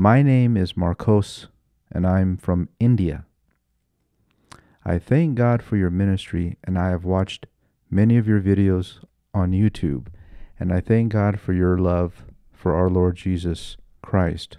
My name is Marcos, and I'm from India. I thank God for your ministry, and I have watched many of your videos on YouTube, and I thank God for your love for our Lord Jesus Christ,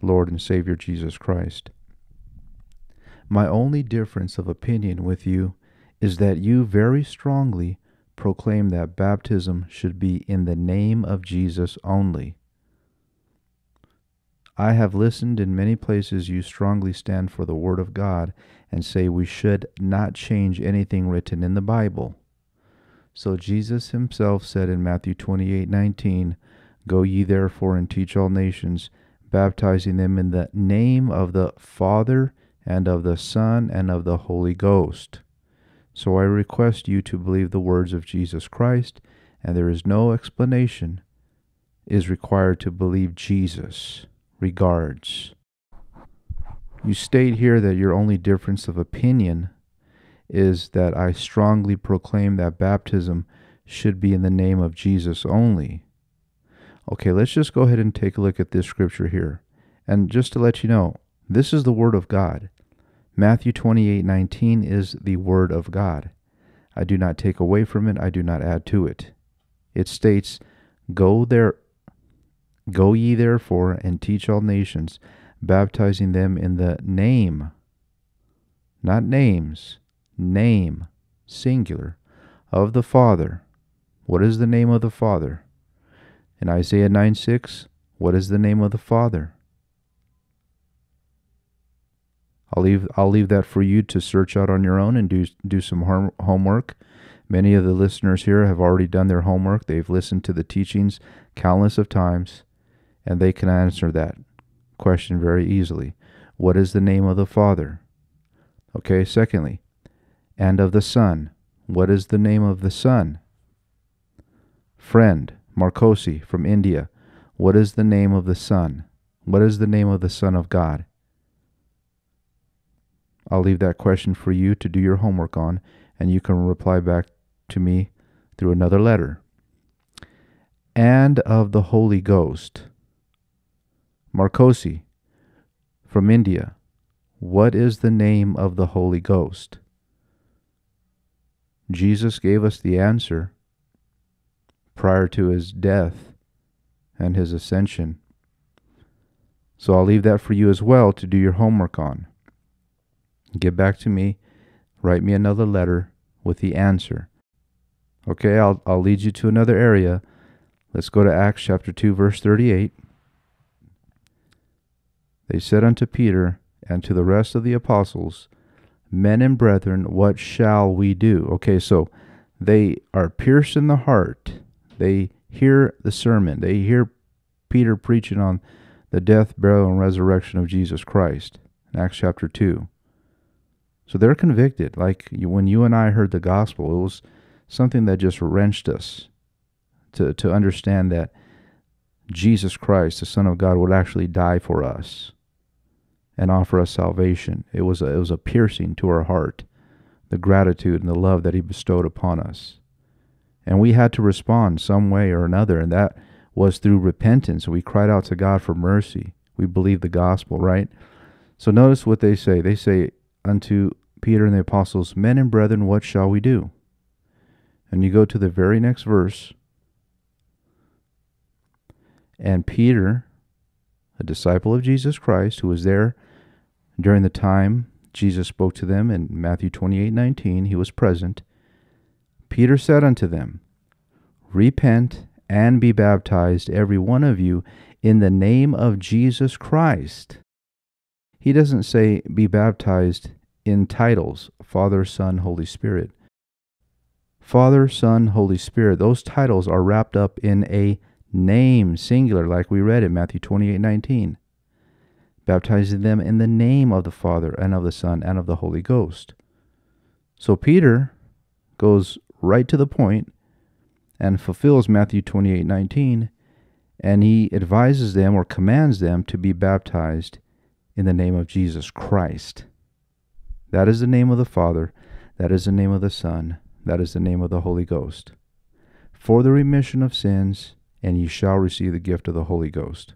Lord and Savior Jesus Christ. My only difference of opinion with you is that you very strongly proclaim that baptism should be in the name of Jesus only. I have listened in many places you strongly stand for the Word of God and say we should not change anything written in the Bible. So Jesus himself said in Matthew 28:19, Go ye therefore and teach all nations, baptizing them in the name of the Father and of the Son and of the Holy Ghost. So I request you to believe the words of Jesus Christ, and there is no explanation is required to believe Jesus. Regards. You state here that your only difference of opinion is that I strongly proclaim that baptism should be in the name of Jesus only. Okay, let's just go ahead and take a look at this scripture here. And just to let you know, this is the Word of God. Matthew 28:19 is the Word of God. I do not take away from it. I do not add to it. It states, Go ye therefore and teach all nations, baptizing them in the name, not names, name, singular, of the Father. What is the name of the Father? In Isaiah 9:6, what is the name of the Father? I'll leave that for you to search out on your own and do some homework. Many of the listeners here have already done their homework. They've listened to the teachings countless of times, and they can answer that question very easily. What is the name of the Father? Okay, secondly, and of the Son. What is the name of the Son? Friend, Marcosi from India, what is the name of the Son? What is the name of the Son of God? I'll leave that question for you to do your homework on, and you can reply back to me through another letter. And of the Holy Ghost. Marcosi from India, what is the name of the Holy Ghost? Jesus gave us the answer prior to his death and his ascension. So I'll leave that for you as well to do your homework on. Get back to me, write me another letter with the answer. Okay, I'll lead you to another area. Let's go to Acts chapter 2, verse 38. They said unto Peter and to the rest of the apostles, Men and brethren, what shall we do? Okay, so they are pierced in the heart. They hear the sermon. They hear Peter preaching on the death, burial, and resurrection of Jesus Christ in Acts chapter 2. So they're convicted. Like when you and I heard the gospel, it was something that just wrenched us. To understand that Jesus Christ, the Son of God, would actually die for us and offer us salvation. It was a piercing to our heart, the gratitude and the love that he bestowed upon us. And we had to respond some way or another, and that was through repentance. We cried out to God for mercy. We believed the gospel, right? So notice what they say. They say unto Peter and the apostles, Men and brethren, what shall we do? And you go to the very next verse, and Peter, a disciple of Jesus Christ, who was there during the time Jesus spoke to them in Matthew 28:19, he was present. Peter said unto them, Repent and be baptized, every one of you, in the name of Jesus Christ. He doesn't say be baptized in titles, Father, Son, Holy Spirit. Father, Son, Holy Spirit, those titles are wrapped up in a name, singular, like we read in Matthew 28:19, baptizing them in the name of the Father and of the Son and of the Holy Ghost. So Peter goes right to the point and fulfills Matthew 28:19, and he advises them or commands them to be baptized in the name of Jesus Christ. That is the name of the Father, that is the name of the Son, that is the name of the Holy Ghost. For the remission of sins, and ye shall receive the gift of the Holy Ghost.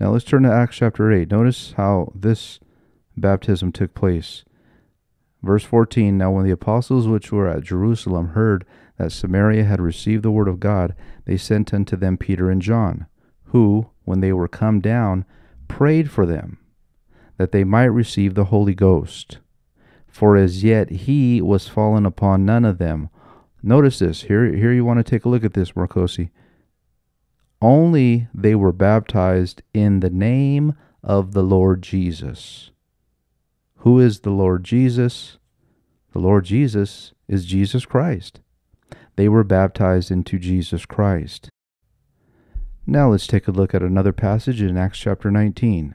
Now let's turn to Acts chapter 8. Notice how this baptism took place. Verse 14, Now when the apostles which were at Jerusalem heard that Samaria had received the word of God, they sent unto them Peter and John, who, when they were come down, prayed for them, that they might receive the Holy Ghost. For as yet he was fallen upon none of them. Notice this. Here you want to take a look at this, Marcosi. Only they were baptized in the name of the Lord Jesus. Who is the Lord Jesus? The Lord Jesus is Jesus Christ. They were baptized into Jesus Christ. Now let's take a look at another passage in Acts chapter 19.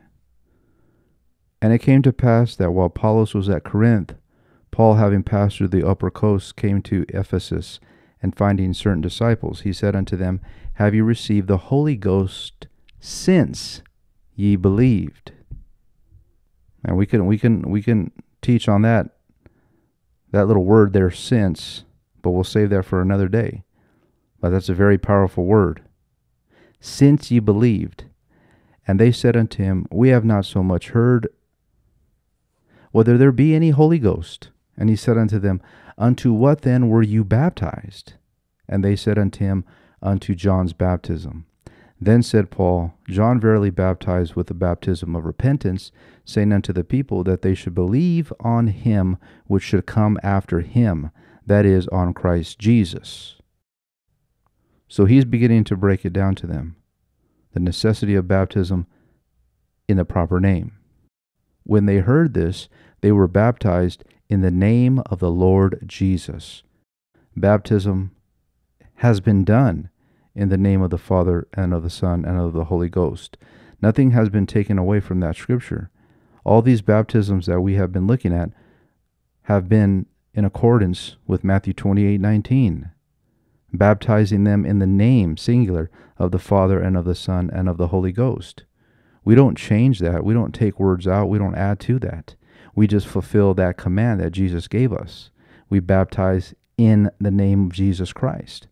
And it came to pass that while Paulus was at Corinth, Paul, having passed through the upper coast, came to Ephesus, and finding certain disciples, he said unto them, Have you received the Holy Ghost since ye believed? And we can teach on that little word there, since, but we'll save that for another day. But that's a very powerful word. Since ye believed. And they said unto him, We have not so much heard whether there be any Holy Ghost. And he said unto them, Unto what then were you baptized? And they said unto him, Unto John's baptism. Then said Paul, John verily baptized with the baptism of repentance, saying unto the people that they should believe on him which should come after him, that is, on Christ Jesus. So he's beginning to break it down to them, the necessity of baptism in the proper name. When they heard this, they were baptized in the name of the Lord Jesus. Baptism has been done in the name of the Father and of the Son and of the Holy Ghost. Nothing has been taken away from that scripture. All these baptisms that we have been looking at have been in accordance with Matthew 28:19, baptizing them in the name, singular, of the Father and of the Son and of the Holy Ghost. We don't change that. We don't take words out. We don't add to that. We just fulfill that command that Jesus gave us. We baptize in the name of Jesus Christ.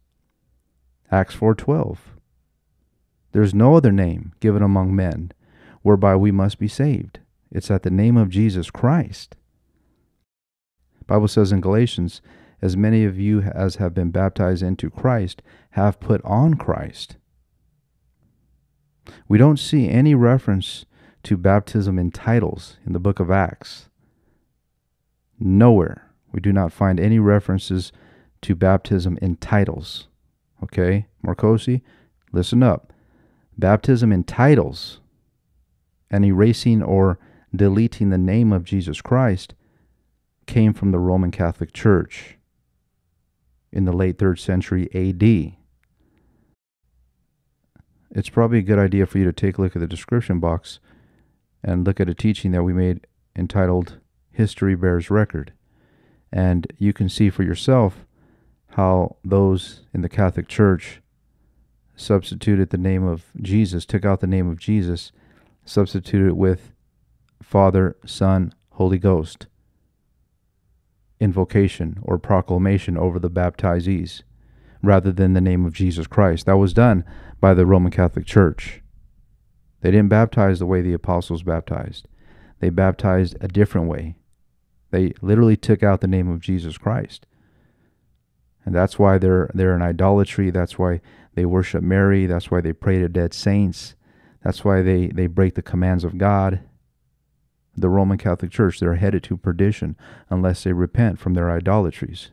Acts 4:12. There's no other name given among men whereby we must be saved. It's at the name of Jesus Christ. The Bible says in Galatians, As many of you as have been baptized into Christ have put on Christ. We don't see any reference to baptism in titles in the book of Acts. Nowhere. We do not find any references to baptism in titles. Okay, Marcosi, listen up. Baptism in titles and erasing or deleting the name of Jesus Christ came from the Roman Catholic Church in the late 3rd century AD. It's probably a good idea for you to take a look at the description box and look at a teaching that we made entitled History Bears Record. And you can see for yourself how those in the Catholic Church substituted the name of Jesus, took out the name of Jesus, substituted it with Father, Son, Holy Ghost, invocation or proclamation over the baptizees, rather than the name of Jesus Christ. That was done by the Roman Catholic Church. They didn't baptize the way the apostles baptized. They baptized a different way. They literally took out the name of Jesus Christ. And that's why they're in idolatry. That's why they worship Mary. That's why they pray to dead saints. That's why they break the commands of God. The Roman Catholic Church, they're headed to perdition unless they repent from their idolatries.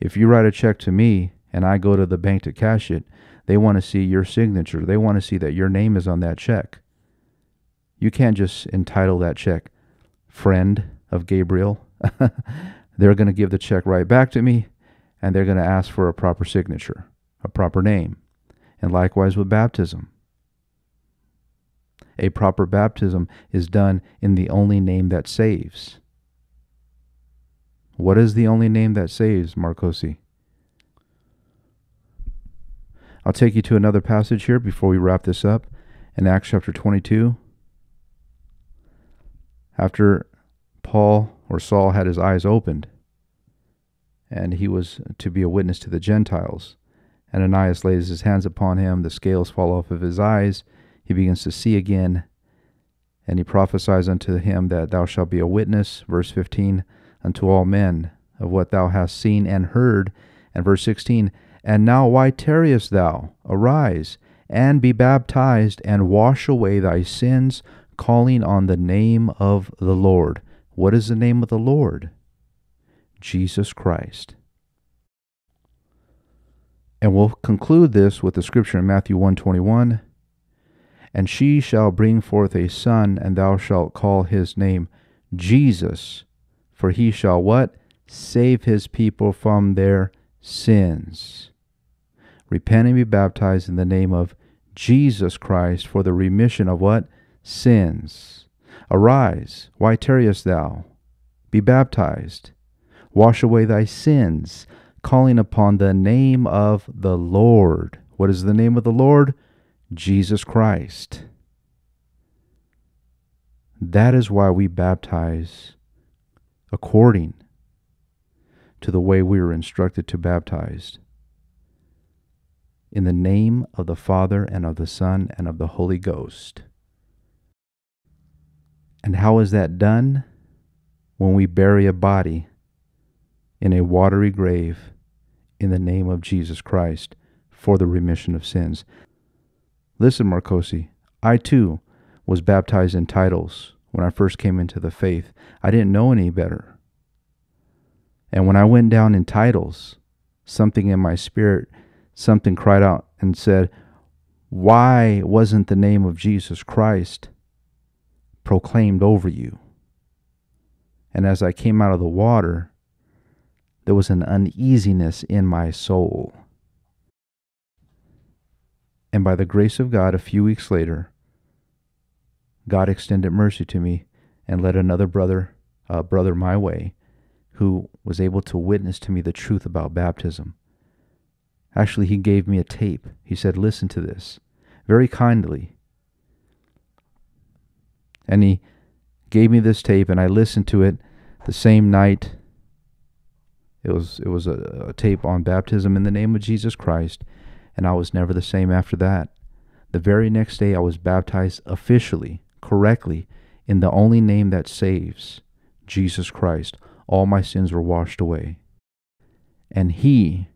If you write a check to me and I go to the bank to cash it, they want to see your signature. They want to see that your name is on that check. You can't just entitle that check, Friend of Gabriel. They're going to give the check right back to me, and they're going to ask for a proper signature, a proper name. And likewise with baptism. A proper baptism is done in the only name that saves. What is the only name that saves, Marcosi? I'll take you to another passage here before we wrap this up. In Acts chapter 22, after Paul or Saul had his eyes opened, and he was to be a witness to the Gentiles, Ananias lays his hands upon him, the scales fall off of his eyes, he begins to see again, and he prophesies unto him that thou shalt be a witness, verse 15, unto all men of what thou hast seen and heard, and verse 16, and now why tarriest thou? Arise, and be baptized, and wash away thy sins, calling on the name of the Lord. What is the name of the Lord? Jesus Christ. And we'll conclude this with the scripture in Matthew 1:21. And she shall bring forth a son, and thou shalt call his name Jesus, for he shall what? Save his people from their sins. Repent and be baptized in the name of Jesus Christ for the remission of what? Sins. Arise, why tarriest thou? Be baptized. Wash away thy sins, calling upon the name of the Lord. What is the name of the Lord? Jesus Christ. That is why we baptize according to the way we were instructed to baptize. In the name of the Father, and of the Son, and of the Holy Ghost. And how is that done? When we bury a body in a watery grave in the name of Jesus Christ for the remission of sins. Listen, Marcosi, I too was baptized in titles when I first came into the faith. I didn't know any better. And when I went down in titles, something in my spirit, something cried out and said, why wasn't the name of Jesus Christ proclaimed over you? And as I came out of the water, there was an uneasiness in my soul. And by the grace of God, a few weeks later, God extended mercy to me and led another brother my way, who was able to witness to me the truth about baptism. Actually, he gave me a tape. He said, listen to this, very kindly. And he gave me this tape, and I listened to it the same night. It was a tape on baptism in the name of Jesus Christ, and I was never the same after that. The very next day, I was baptized officially, correctly, in the only name that saves, Jesus Christ. All my sins were washed away. And he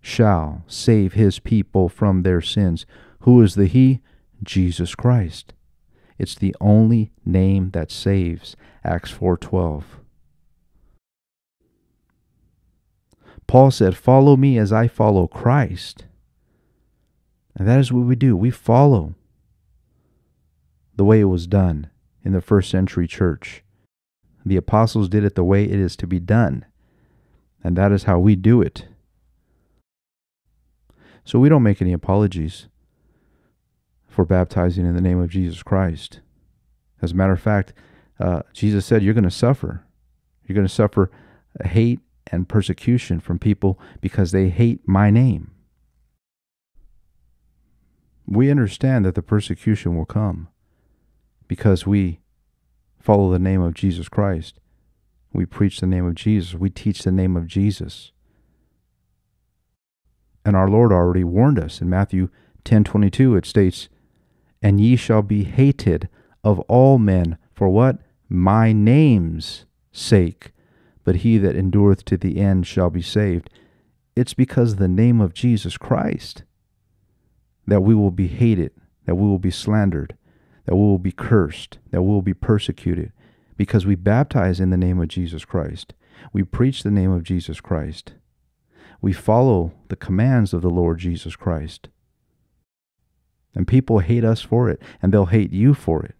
shall save his people from their sins. Who is the he? Jesus Christ. It's the only name that saves, Acts 4:12. Paul said, follow me as I follow Christ. And that is what we do. We follow the way it was done in the first century church. The apostles did it the way it is to be done. And that is how we do it. So we don't make any apologies for baptizing in the name of Jesus Christ. As a matter of fact, Jesus said you're going to suffer. You're going to suffer hate and persecution from people because they hate my name. We understand that the persecution will come because we follow the name of Jesus Christ. We preach the name of Jesus. We teach the name of Jesus. And our Lord already warned us in Matthew 10:22. It states, and ye shall be hated of all men for what? My name's sake. But he that endureth to the end shall be saved. It's because of the name of Jesus Christ that we will be hated, that we will be slandered, that we will be cursed, that we will be persecuted, because we baptize in the name of Jesus Christ. We preach the name of Jesus Christ. We follow the commands of the Lord Jesus Christ. And people hate us for it, and they'll hate you for it.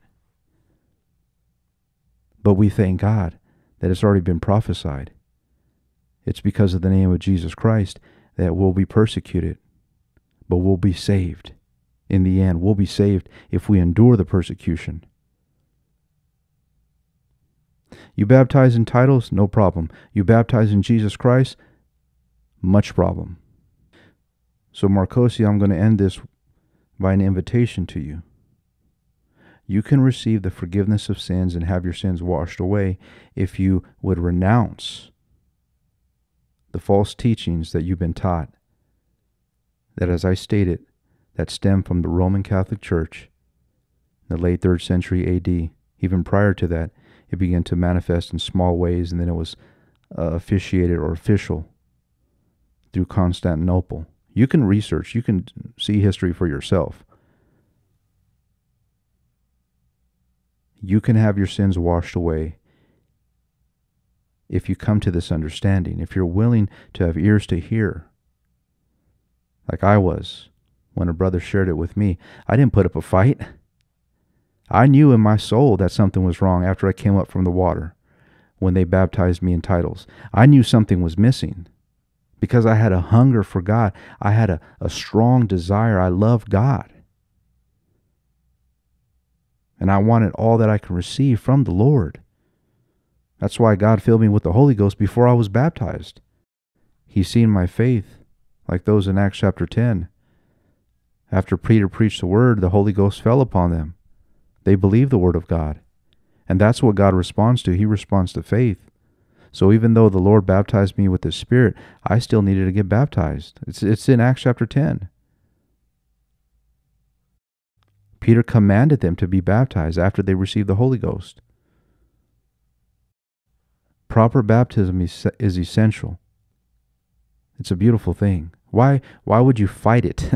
But we thank God that it's already been prophesied. It's because of the name of Jesus Christ that we'll be persecuted, but we'll be saved. In the end, we'll be saved if we endure the persecution. You baptize in titles? No problem. You baptize in Jesus Christ? Much problem. So, Marcosi, I'm going to end this by an invitation to you. You can receive the forgiveness of sins and have your sins washed away if you would renounce the false teachings that you've been taught, that, as I stated, that stem from the Roman Catholic Church. In the late 3rd century AD, even prior to that, it began to manifest in small ways, and then it was officiated or official through Constantinople. You can research, you can see history for yourself. You can have your sins washed away if you come to this understanding, if you're willing to have ears to hear, like I was when a brother shared it with me. I didn't put up a fight. I knew in my soul that something was wrong after I came up from the water when they baptized me in titles. I knew something was missing because I had a hunger for God. I had a strong desire. I loved God. And I wanted all that I could receive from the Lord. That's why God filled me with the Holy Ghost before I was baptized. He seen my faith, like those in Acts chapter 10. After Peter preached the word, the Holy Ghost fell upon them. They believed the word of God. And that's what God responds to. He responds to faith. So even though the Lord baptized me with His Spirit, I still needed to get baptized. It's in Acts chapter 10. Peter commanded them to be baptized after they received the Holy Ghost. Proper baptism is essential. It's a beautiful thing. Why would you fight it?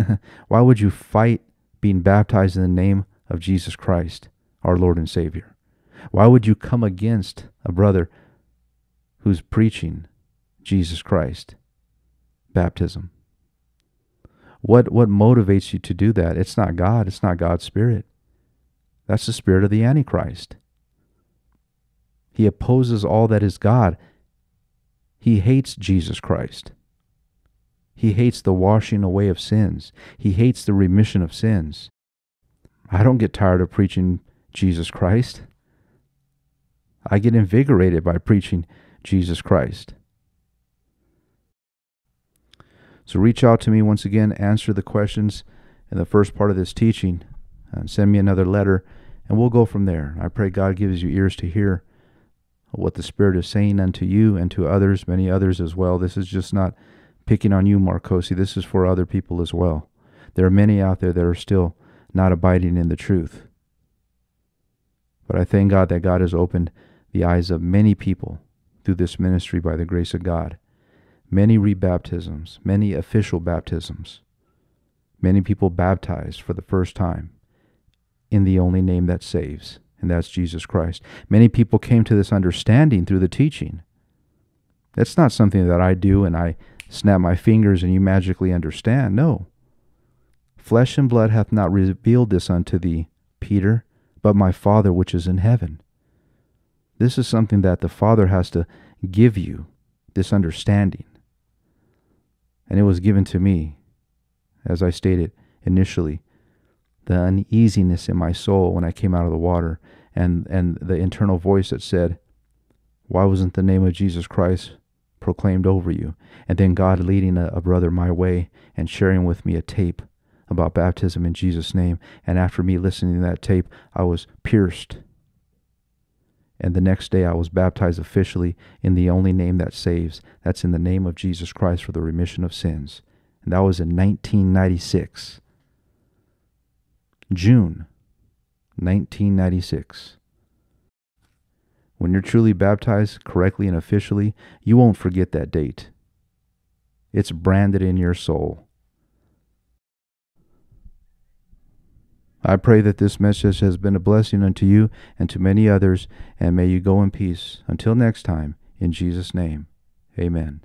Why would you fight being baptized in the name of Jesus Christ, our Lord and Savior? Why would you come against a brother who's preaching Jesus Christ baptism? What motivates you to do that? It's not God. It's not God's Spirit. That's the spirit of the Antichrist. He opposes all that is God. He hates Jesus Christ. He hates the washing away of sins. He hates the remission of sins. I don't get tired of preaching Jesus Christ. I get invigorated by preaching Jesus Christ. So reach out to me once again, answer the questions in the first part of this teaching, and send me another letter, and we'll go from there. I pray God gives you ears to hear what the Spirit is saying unto you and to others, many others as well. This is just not picking on you, Marcosi. This is for other people as well. There are many out there that are still not abiding in the truth. But I thank God that God has opened the eyes of many people through this ministry by the grace of God. Many rebaptisms, many official baptisms, many people baptized for the first time in the only name that saves, and that's Jesus Christ. Many people came to this understanding through the teaching. That's not something that I do and I snap my fingers and you magically understand. No. Flesh and blood hath not revealed this unto thee, Peter, but my Father which is in heaven. This is something that the Father has to give you, this understanding. And it was given to me, as I stated initially, the uneasiness in my soul when I came out of the water, and the internal voice that said, why wasn't the name of Jesus Christ proclaimed over you? And then God leading a brother my way and sharing with me a tape about baptism in Jesus' name. And after me listening to that tape, I was pierced. And the next day I was baptized officially in the only name that saves. That's in the name of Jesus Christ for the remission of sins. And that was in 1996. June 1996. When you're truly baptized correctly and officially, you won't forget that date. It's branded in your soul. I pray that this message has been a blessing unto you and to many others, and may you go in peace. Until next time, in Jesus' name, amen.